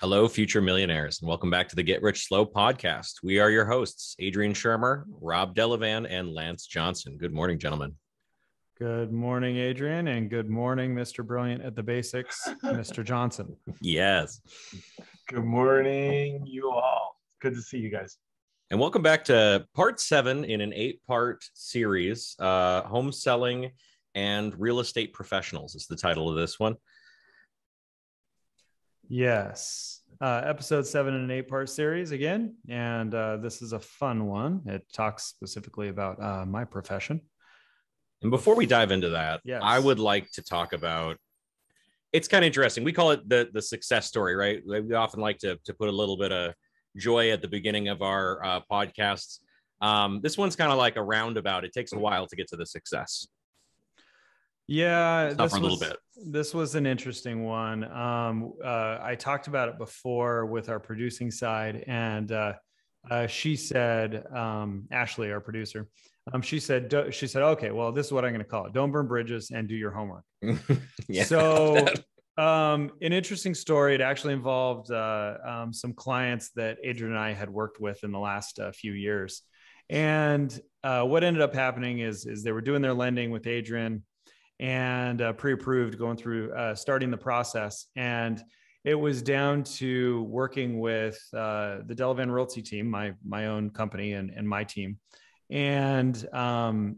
Hello, future millionaires, and welcome back to the Get Rich Slow Podcast. We are your hosts, Adrian Shermer, Rob Delavan, and Lance Johnson. Good morning, gentlemen. Good morning, Adrian, and good morning, Mr. Brilliant at the Basics, Mr. Johnson. Yes. Good morning, you all. Good to see you guys. And welcome back to part 7 in an 8-part series, Home Selling and Real Estate Professionals is the title of this one. Yes. Episode 7 and an 8-part series again. And this is a fun one. It talks specifically about my profession. And before we dive into that, yes, I would like to talk about, it's kind of interesting. We call it the success story, right? We often like to put a little bit of joy at the beginning of our podcasts. This one's kind of like a roundabout. It takes a while to get to the success. Yeah, this was an interesting one. I talked about it before with our producing side, and she said, Ashley, our producer, she said, okay, well, this is what I'm going to call it. Don't burn bridges and do your homework. Yeah. So an interesting story. It actually involved some clients that Adrian and I had worked with in the last few years. And what ended up happening is they were doing their lending with Adrian, and pre-approved, going through, starting the process. And it was down to working with the Delavan Realty team, my own company and my team. And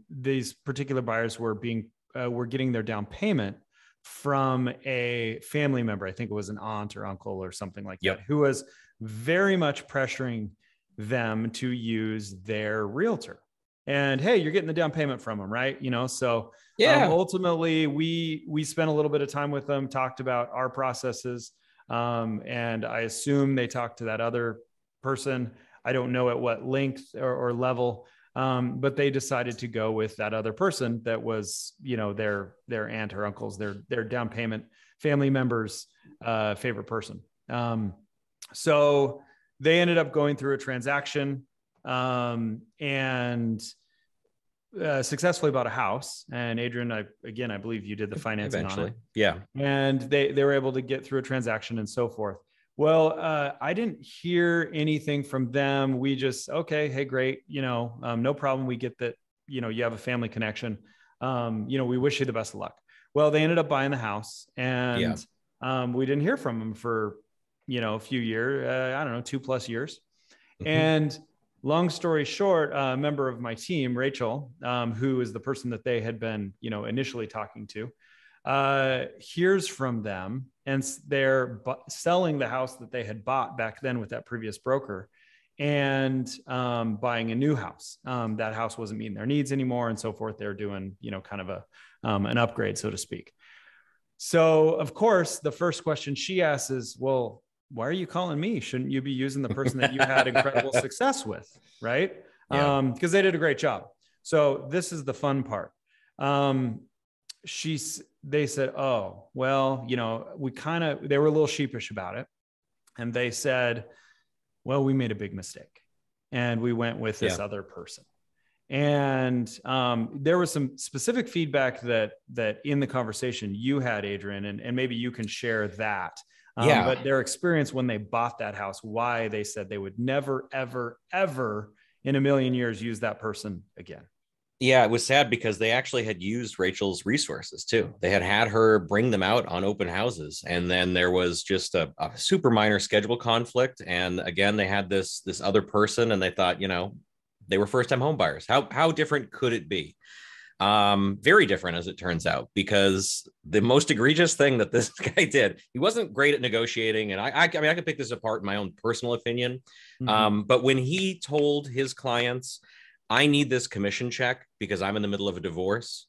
these particular buyers were getting their down payment from a family member. I think it was an aunt or uncle or something like that, who was very much pressuring them to use their realtor. And hey, you're getting the down payment from them, right? You know, so yeah. Ultimately, we spent a little bit of time with them, talked about our processes, and I assume they talked to that other person. I don't know at what length or level, but they decided to go with that other person that was, you know, their aunt or uncle's, their down payment family member's favorite person. So they ended up going through a transaction. Successfully bought a house. And Adrian, I believe you did the financing eventually on it. Yeah. And they were able to get through a transaction and so forth. Well, I didn't hear anything from them. We just, okay, hey, great. You know, no problem. We get that, you know, you have a family connection. You know, we wish you the best of luck. Well, they ended up buying the house, and we didn't hear from them for, you know, a few years, 2+ years. Mm-hmm. And long story short, a member of my team, Rachel, who is the person that they had been, you know, initially talking to, hears from them, and they're selling the house that they had bought back then with that previous broker, and buying a new house. That house wasn't meeting their needs anymore, and so forth. They're doing, you know, kind of a an upgrade, so to speak. So, of course, the first question she asks is, "Well, why are you calling me? Shouldn't you be using the person that you had incredible success with?" Right? Yeah. Because they did a great job. So this is the fun part. They said, "Oh, well, you know, they were a little sheepish about it." And they said, "Well, we made a big mistake, and we went with this other person." And there was some specific feedback that in the conversation you had, Adrian, and maybe you can share that. But their experience when they bought that house, why they said they would never, ever, ever in a million years use that person again. Yeah, it was sad because they actually had used Rachel's resources too. They had her bring them out on open houses. And then there was just a super minor schedule conflict. And again, they had this other person, and they thought, you know, they were first-time home buyers. How different could it be? Very different, as it turns out, because the most egregious thing that this guy did, he wasn't great at negotiating. And I could pick this apart in my own personal opinion. Mm-hmm. But when he told his clients, "I need this commission check because I'm in the middle of a divorce,"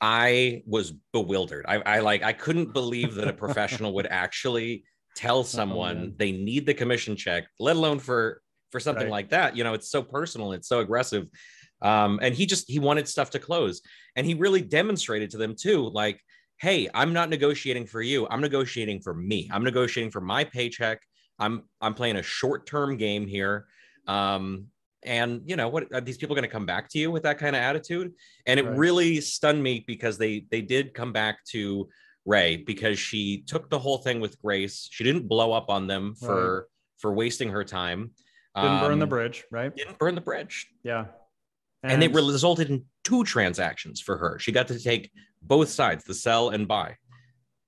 I was bewildered. I couldn't believe that a professional would actually tell someone they need the commission check, let alone for something like that. You know, it's so personal. It's so aggressive. And he wanted stuff to close, and he really demonstrated to them too, like, "Hey, I'm not negotiating for you. I'm negotiating for me. I'm negotiating for my paycheck. I'm playing a short-term game here." And you know, what are these people going to come back to you with that kind of attitude? And it really stunned me because they did come back to Ray, because she took the whole thing with grace. She didn't blow up on them for wasting her time. Didn't burn the bridge, right? Didn't burn the bridge. Yeah. And it resulted in 2 transactions for her. She got to take both sides, the sell and buy.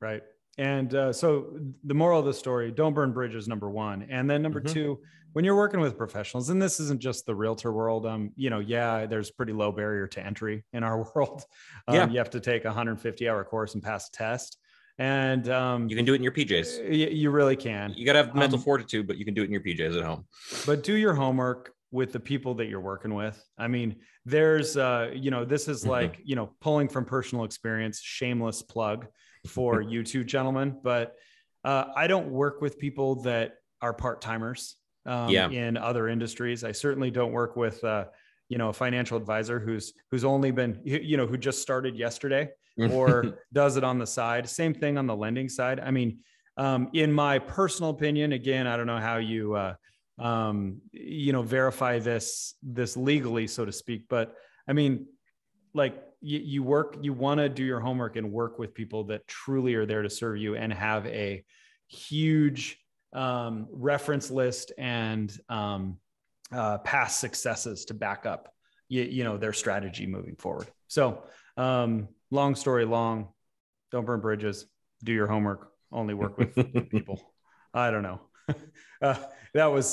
Right. And so the moral of the story, don't burn bridges, number one. And then number two, when you're working with professionals, and this isn't just the realtor world, you know, yeah, there's pretty low barrier to entry in our world. You have to take a 150-hour course and pass a test. And you can do it in your PJs. You really can. You got to have mental fortitude, but you can do it in your PJs at home. But do your homework with the people that you're working with. I mean, there's, you know, this is like, you know, pulling from personal experience, shameless plug for you two gentlemen, but I don't work with people that are part-timers in other industries. I certainly don't work with, you know, a financial advisor who's only been, you know, who just started yesterday or does it on the side. Same thing on the lending side. I mean, in my personal opinion, again, I don't know how you, you know, verify this legally, so to speak. But I mean, like you want to do your homework and work with people that truly are there to serve you and have a huge, reference list and, past successes to back up, you know, their strategy moving forward. So, long story long, don't burn bridges, do your homework, only work with people. I don't know. I about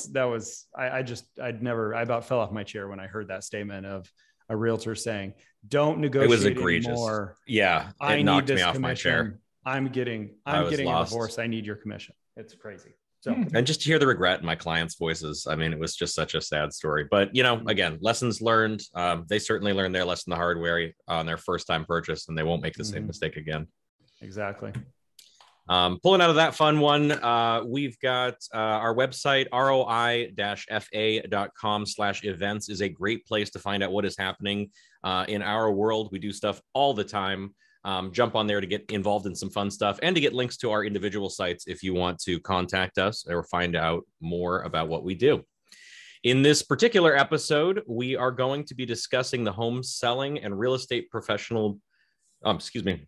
fell off my chair when I heard that statement of a realtor saying, don't negotiate. It was egregious. Anymore. Yeah. I knocked me off my chair. I'm getting a divorce. I need your commission. It's crazy. So, and just to hear the regret in my clients' voices. I mean, it was just such a sad story, but you know, again, lessons learned. They certainly learned their lesson the hard way on their first time purchase, and they won't make the same mistake again. Exactly. Pulling out of that fun one, we've got our website, roi-fa.com/events is a great place to find out what is happening in our world. We do stuff all the time. Jump on there to get involved in some fun stuff and to get links to our individual sites if you want to contact us or find out more about what we do. In this particular episode, we are going to be discussing the home selling and real estate professional, and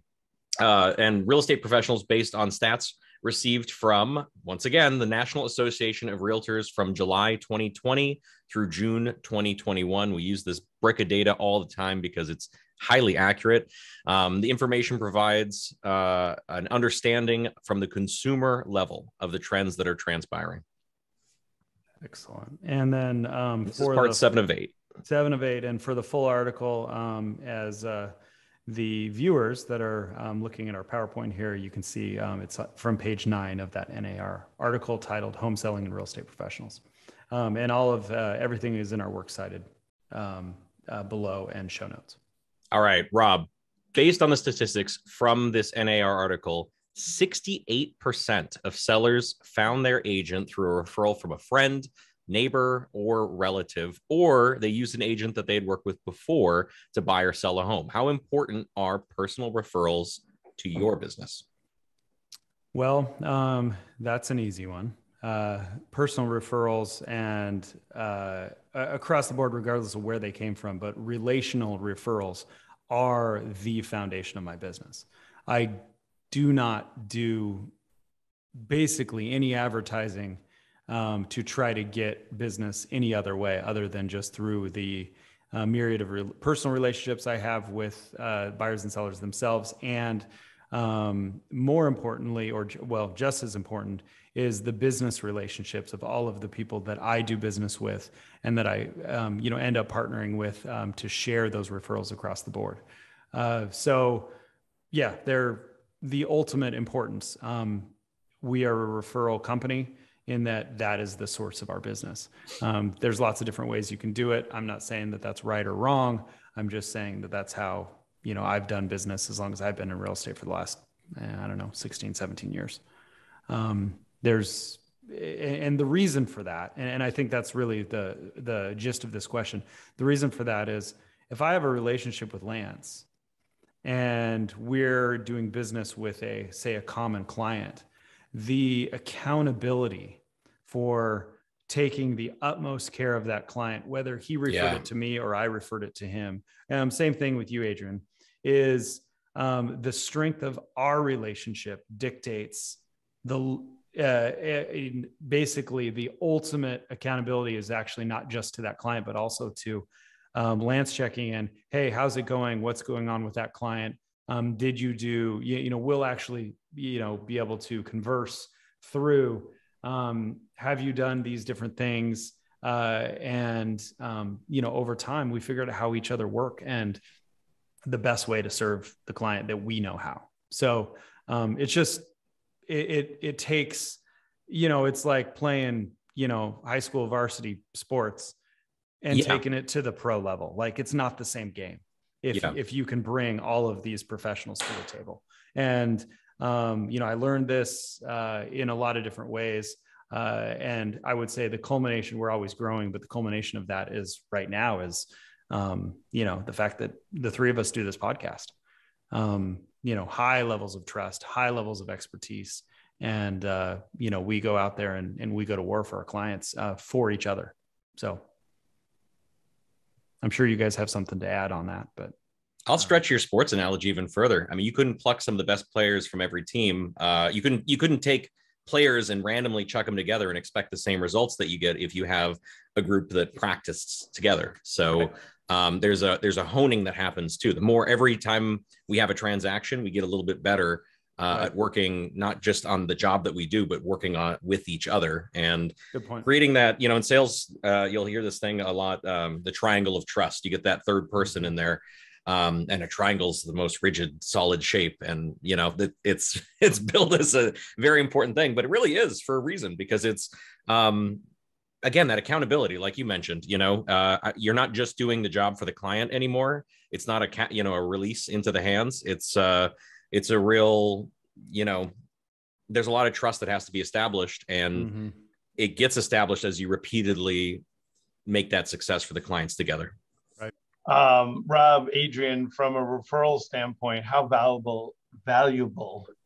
real estate professionals based on stats received from, once again, the National Association of Realtors from July 2020 through June 2021. We use this brick of data all the time because it's highly accurate. The information provides an understanding from the consumer level of the trends that are transpiring. Excellent. And then this is part 7 of 8. 7 of 8. And for the full article, the viewers that are looking at our PowerPoint here, you can see it's from page 9 of that NAR article titled Home Selling and Real Estate Professionals. And all of everything is in our works cited below and show notes. All right, Rob, based on the statistics from this NAR article, 68% of sellers found their agent through a referral from a friend, neighbor, or relative, or they used an agent that they had worked with before to buy or sell a home. How important are personal referrals to your business? Well, that's an easy one. Personal referrals and across the board, regardless of where they came from, but relational referrals are the foundation of my business. I do not do basically any advertising to try to get business any other way other than just through the myriad of personal relationships I have with buyers and sellers themselves. And more importantly, or well, just as important, is the business relationships of all of the people that I do business with and that I you know, end up partnering with to share those referrals across the board. So yeah, they're the ultimate importance. We are a referral company, in that is the source of our business. There's lots of different ways you can do it. I'm not saying that that's right or wrong. I'm just saying that that's how, you know, I've done business as long as I've been in real estate for the last, I don't know, 16, 17 years. And the reason for that, and I think that's really the gist of this question. The reason for that is if I have a relationship with Lance and we're doing business with a common client, the accountability for taking the utmost care of that client, whether he referred it to me or I referred it to him. Same thing with you, Adrian, is the strength of our relationship dictates the basically the ultimate accountability is actually not just to that client, but also to Lance checking in. Hey, how's it going? What's going on with that client? Did you do, we'll actually, be able to converse through, have you done these different things? Over time we figured out how each other work and the best way to serve the client that we know how. So, it's just, it takes, it's like playing, high school varsity sports and taking it to the pro level. Like it's not the same game. If you can bring all of these professionals to the table. And, I learned this, in a lot of different ways. And I would say the culmination, we're always growing, but the culmination of that is right now is, the fact that the three of us do this podcast, high levels of trust, high levels of expertise. And, we go out there and we go to war for our clients, for each other. So I'm sure you guys have something to add on that, but I'll stretch your sports analogy even further. I mean, you couldn't pluck some of the best players from every team. You couldn't take players and randomly chuck them together and expect the same results that you get if you have a group that practices together. So there's a honing that happens too. The more every time we have a transaction, we get a little bit better at working not just on the job that we do, but working on with each other and creating that, in sales, you'll hear this thing a lot, the triangle of trust. You get that third person in there. And a triangle's the most rigid, solid shape. And, it's built as a very important thing, but it really is for a reason, because it's, again, that accountability, like you mentioned, you're not just doing the job for the client anymore. It's not a release into the hands. It's a real, there's a lot of trust that has to be established, and it gets established as you repeatedly make that success for the clients together. Rob, Adrian, from a referral standpoint, how valuable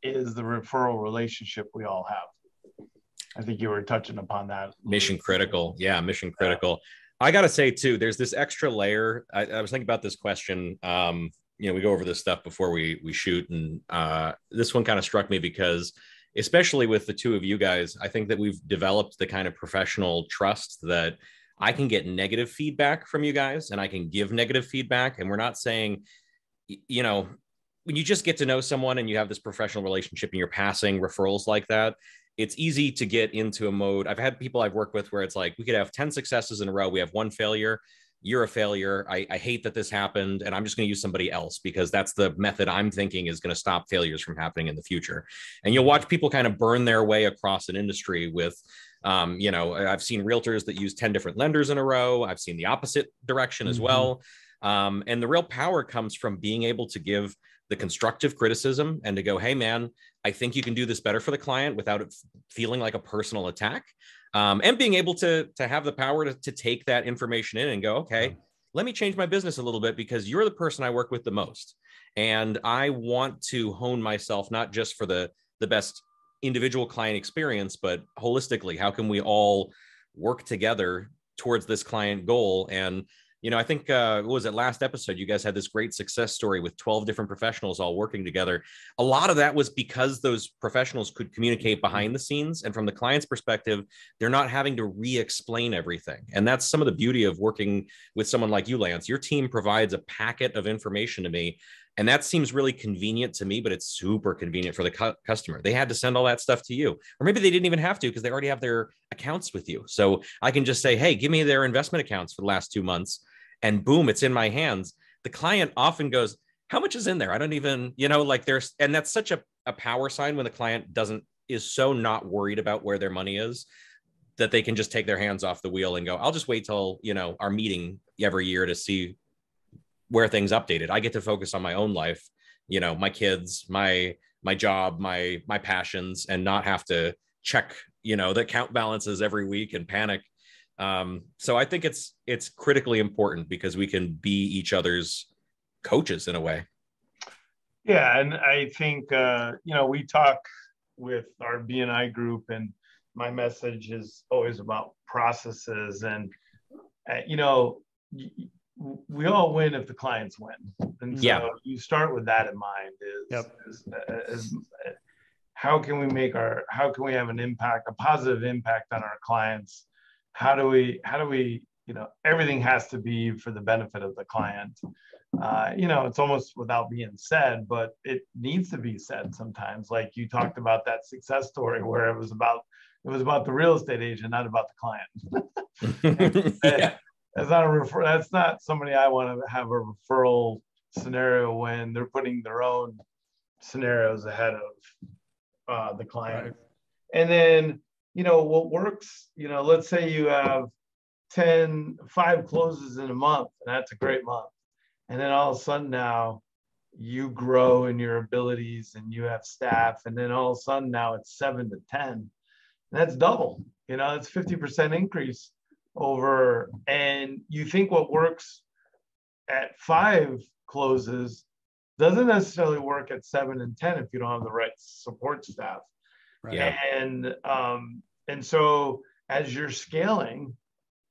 is the referral relationship we all have? I think you were touching upon that. Mission critical. Yeah, mission critical. Yeah. I got to say, too, there's this extra layer. I was thinking about this question. We go over this stuff before we shoot. And this one kind of struck me because, especially with the two of you guys, I think that we've developed the kind of professional trust that I can get negative feedback from you guys and I can give negative feedback. And we're not saying, when you just get to know someone and you have this professional relationship and you're passing referrals like that, it's easy to get into a mode. I've had people I've worked with where it's like, we could have 10 successes in a row. We have one failure. You're a failure. I hate that this happened. And I'm just going to use somebody else because that's the method I'm thinking is going to stop failures from happening in the future. And you'll watch people kind of burn their way across an industry with, I've seen realtors that use 10 different lenders in a row. I've seen the opposite direction as well. And the real power comes from being able to give the constructive criticism and to go, hey, man, I think you can do this better for the client without it feeling like a personal attack. And being able to have the power to take that information in and go, okay, let me change my business a little bit because you're the person I work with the most. And I want to hone myself, not just for the best individual client experience, but holistically, how can we all work together towards this client goal? And, I think, what was it, last episode, you guys had this great success story with 12 different professionals all working together. A lot of that was because those professionals could communicate behind the scenes. And from the client's perspective, they're not having to re-explain everything. And that's some of the beauty of working with someone like you, Lance. Your team provides a packet of information to me. And that seems really convenient to me, but it's super convenient for the customer. They had to send all that stuff to you, or maybe they didn't even have to because they already have their accounts with you. So I can just say, hey, give me their investment accounts for the last 2 months, and boom, it's in my hands. The client often goes, how much is in there? I don't even, and that's such a power sign when the client is so not worried about where their money is that they can just take their hands off the wheel and go, I'll just wait till, our meeting every year to see where things updated. I get to focus on my own life, my kids, my job, my passions, and not have to check, the account balances every week and panic. So I think it's critically important because we can be each other's coaches in a way. Yeah. And I think, we talk with our BNI group, and my message is always about processes and, we all win if the clients win. And so you start with that in mind is how can we make our, how can we have an impact, a positive impact on our clients? How do we, you know, everything has to be for the benefit of the client. You know, it's almost without being said, but it needs to be said sometimes. Like you talked about that success story where it was about the real estate agent, not about the client. That's not somebody I want to have a referral scenario when they're putting their own scenarios ahead of the client. Right. And then, you know, what works, you know, let's say you have 5 closes in a month, and that's a great month. And then all of a sudden now you grow in your abilities and you have staff. And then all of a sudden now it's 7 to 10. And that's double, you know, it's 50% increase over. And you think what works at 5 closes doesn't necessarily work at 7 and 10 if you don't have the right support staff. Right. Yeah. And so as you're scaling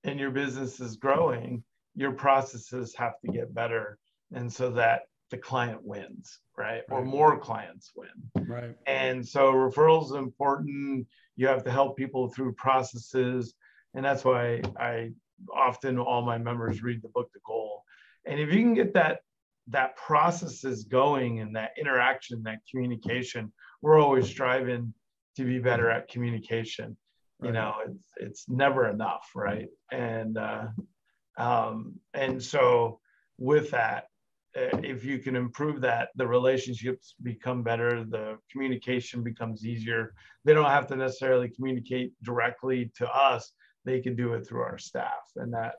and your business is growing, your processes have to get better, and so that the client wins, right? Or more clients win. Right. And so referrals are important. You have to help people through processes. And that's why I often, all my members read the book, The Goal. And if you can get that processes going and that interaction, that communication, we're always striving to be better at communication. Right. You know, it's never enough, right? And so with that, if you can improve that, the relationships become better, the communication becomes easier. They don't have to necessarily communicate directly to us. They can do it through our staff, and that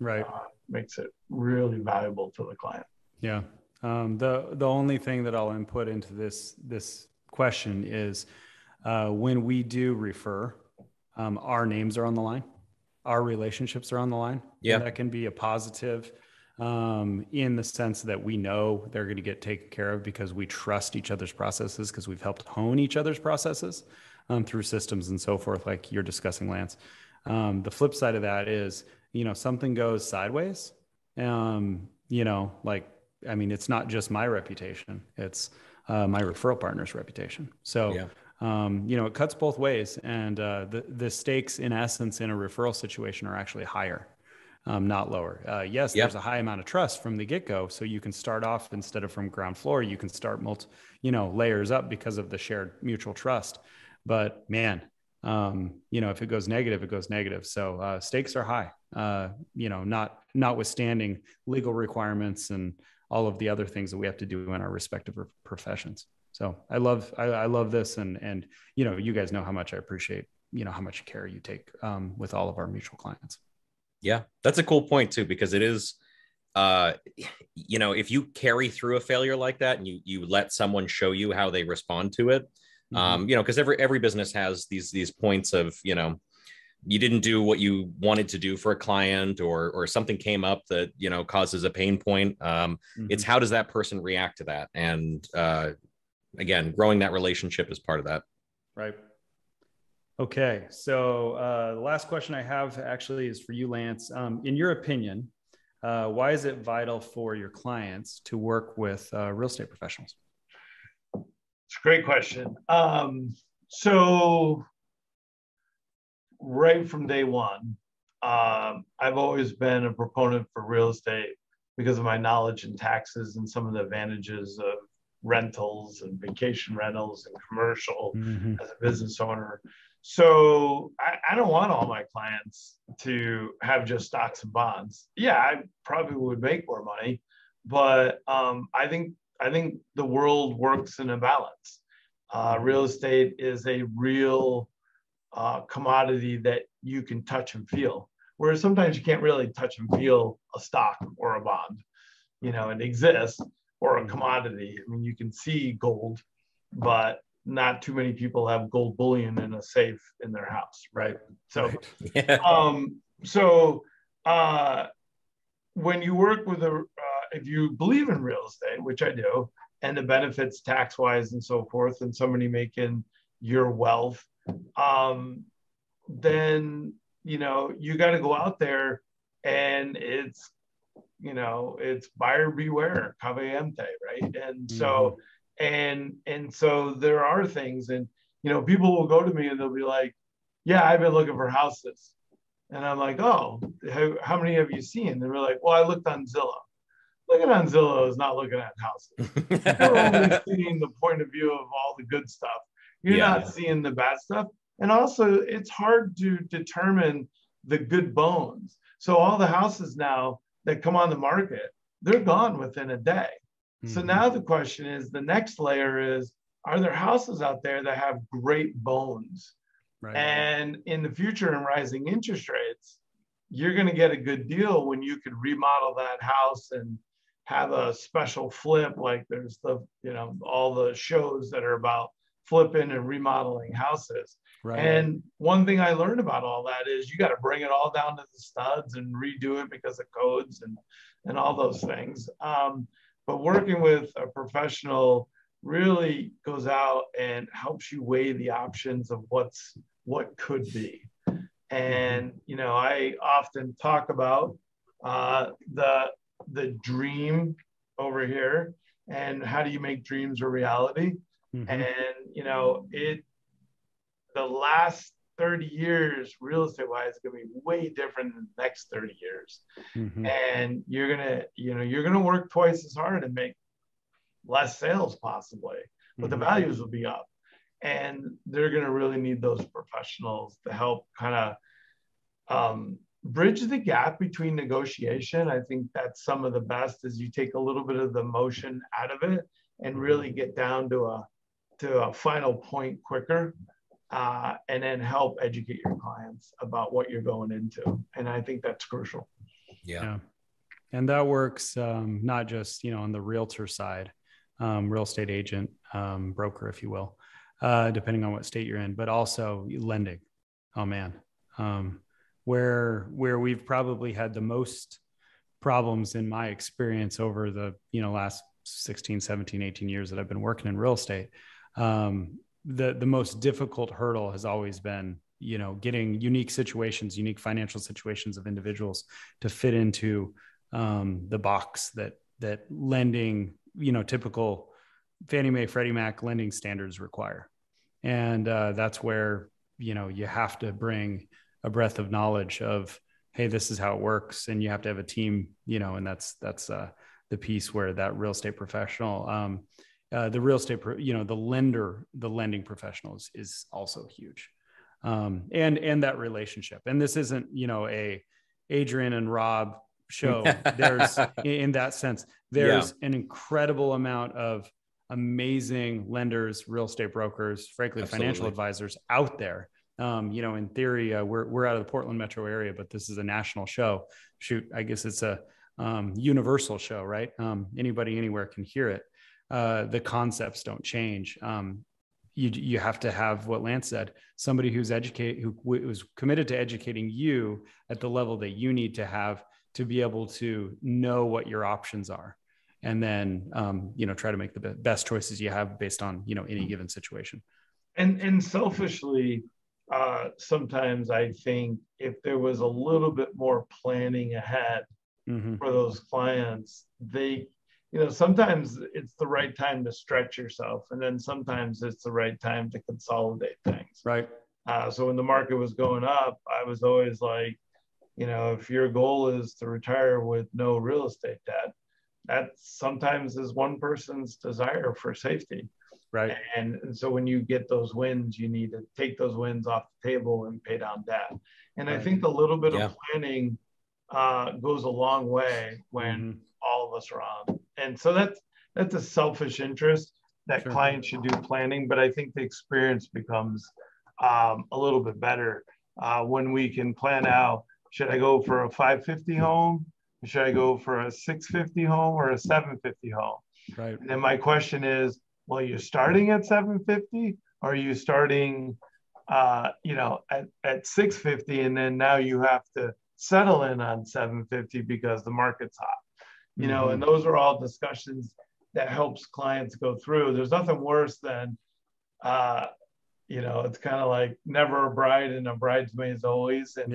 makes it really valuable to the client. Yeah. The only thing that I'll input into this question is when we do refer, our names are on the line. Our relationships are on the line. Yeah, that can be a positive in the sense that we know they're going to get taken care of because we trust each other's processes, because we've helped hone each other's processes through systems and so forth, like you're discussing, Lance. The flip side of that is, you know, something goes sideways. You know, like, I mean, it's not just my reputation, it's my referral partner's reputation. So you know, it cuts both ways, and the stakes in essence in a referral situation are actually higher, not lower. There's a high amount of trust from the get-go. So you can start off instead of from ground floor, you can start layers up because of the shared mutual trust. But man, you know, if it goes negative, it goes negative. So stakes are high, you know, notwithstanding legal requirements and all of the other things that we have to do in our respective professions. So I love this. And, you know, you guys know how much I appreciate, you know, how much care you take with all of our mutual clients. Yeah. That's a cool point too, because it is, you know, if you carry through a failure like that and you let someone show you how they respond to it, mm-hmm. You know, cause every business has these points of, you know, you didn't do what you wanted to do for a client, or something came up that, you know, causes a pain point. Mm-hmm. It's how does that person react to that? And, again, growing that relationship is part of that. Right. Okay. So the last question I have actually is for you, Lance. In your opinion, why is it vital for your clients to work with real estate professionals? It's a great question. So right from day one, I've always been a proponent for real estate because of my knowledge in taxes and some of the advantages of rentals and vacation rentals and commercial mm-hmm. as a business owner. So I don't want all my clients to have just stocks and bonds. Yeah, I probably would make more money, but I think the world works in a balance. Real estate is a real commodity that you can touch and feel, whereas sometimes you can't really touch and feel a stock or a bond. You know, it exists. Or a commodity. I mean, you can see gold, but not too many people have gold bullion in a safe in their house, right? So, when you work with if you believe in real estate, which I do, and the benefits tax-wise and so forth, and somebody making your wealth, then you know you got to go out there, and it's you know, it's buyer beware, caliente, right? And so, and so there are things, and, you know, people will go to me and they'll be like, yeah, I've been looking for houses. And I'm like, oh, how many have you seen? And they're like, well, I looked on Zillow. Looking on Zillow is not looking at houses. You're only seeing the point of view of all the good stuff. You're not seeing the bad stuff. And also, it's hard to determine the good bones. So all the houses now that come on the market, they're gone within a day. Mm-hmm. So now the question is, the next layer is, are there houses out there that have great bones? Right. And in the future, in rising interest rates, you're going to get a good deal when you could remodel that house and have a special flip. Like there's the, you know, all the shows that are about flipping and remodeling houses. Right. And one thing I learned about all that is you got to bring it all down to the studs and redo it because of codes and all those things. But working with a professional really goes out and helps you weigh the options of what could be. And, you know, I often talk about the dream over here and how do you make dreams a reality? Mm-hmm. And, you know, the last 30 years, real estate-wise, is going to be way different than the next 30 years. Mm-hmm. And you're going to work twice as hard and make less sales possibly, but mm-hmm. the values will be up. And they're going to really need those professionals to help kind of bridge the gap between negotiation. I think that's some of the best is you take a little bit of the emotion out of it and really get down to a final point quicker. And then help educate your clients about what you're going into. And I think that's crucial. Yeah. And that works not just, you know, on the realtor side, real estate agent, broker, if you will, depending on what state you're in, but also lending. Oh man. Where we've probably had the most problems in my experience over the, you know, last 16, 17, 18 years that I've been working in real estate. The most difficult hurdle has always been, you know, getting unique situations, unique financial situations of individuals to fit into the box that lending, you know, typical Fannie Mae, Freddie Mac lending standards require. And that's where, you know, you have to bring a breadth of knowledge of, hey, this is how it works. And you have to have a team, you know, and that's the piece where that real estate professional, the real estate, you know, the lending professionals is also huge. And that relationship, and this isn't, you know, a Adrian and Rob show. There's in that sense, there's an incredible amount of amazing lenders, real estate brokers, frankly, financial advisors out there. You know, in theory, we're out of the Portland metro area, but this is a national show. Shoot, I guess it's a universal show, right? Anybody anywhere can hear it. The concepts don't change. You have to have what Lance said, somebody who was committed to educating you at the level that you need to have to be able to know what your options are, and then you know, try to make the best choices you have based on, you know, any given situation. And selfishly, sometimes I think if there was a little bit more planning ahead mm-hmm. for those clients, you know, sometimes it's the right time to stretch yourself, and then sometimes it's the right time to consolidate things. Right. So when the market was going up, I was always like, you know, if your goal is to retire with no real estate debt, that sometimes is one person's desire for safety. Right. And so when you get those wins, you need to take those wins off the table and pay down debt. And right. I think a little bit of planning goes a long way when mm-hmm. all of us are on. And so that's a selfish interest that clients should do planning, but I think the experience becomes a little bit better when we can plan out, should I go for a 550 home? Should I go for a 650 home or a 750 home? Right. And then my question is, well, you're starting at 750 or are you starting, you know, at 650, and then now you have to settle in on 750 because the market's hot. You know, and those are all discussions that helps clients go through. There's nothing worse than, you know, it's kind of like never a bride and a bridesmaid is always. And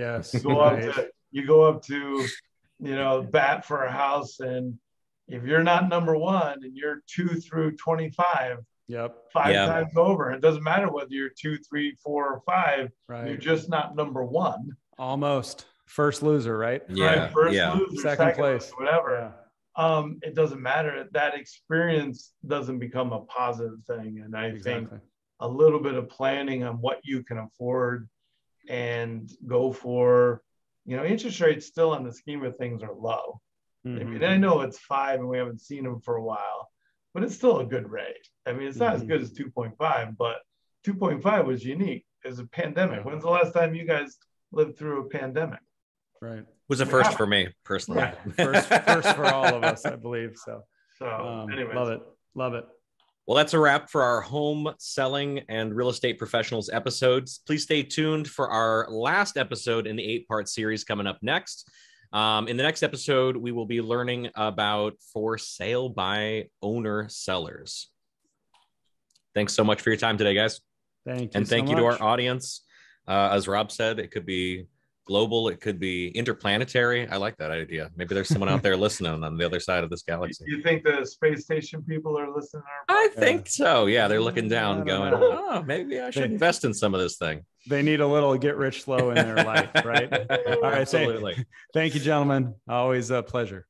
you go up to you know, bat for a house. And if you're not number one and you're 2 through 25, five times over, it doesn't matter whether you're 2, 3, 4, or 5, right. You're just not number one. Almost first loser, right? Yeah. Right. First loser, second place, whatever. Yeah. It doesn't matter. That experience doesn't become a positive thing. And I think a little bit of planning on what you can afford and go for, you know, interest rates still in the scheme of things are low. Mm-hmm. I mean, I know it's 5 and we haven't seen them for a while, but it's still a good rate. I mean, it's not as good as 2.5, but 2.5 was unique. It was a pandemic. Yeah. When's the last time you guys lived through a pandemic? Right. It was a first for me personally. Right. First for all of us, I believe. So anyways. Love it. Well, that's a wrap for our home selling and real estate professionals episodes. Please stay tuned for our last episode in the 8-part series coming up next. In the next episode, we will be learning about for sale by owner sellers. Thanks so much for your time today, guys. Thank you to our audience. As Rob said, it could be global. It could be interplanetary. I like that idea. Maybe there's someone out there listening on the other side of this galaxy. Do you think the space station people are listening? I think so. Yeah, they're looking down going, oh, maybe I should invest in some of this thing. They need a little get rich slow in their life, right? All right. Absolutely. Thank you, gentlemen. Always a pleasure.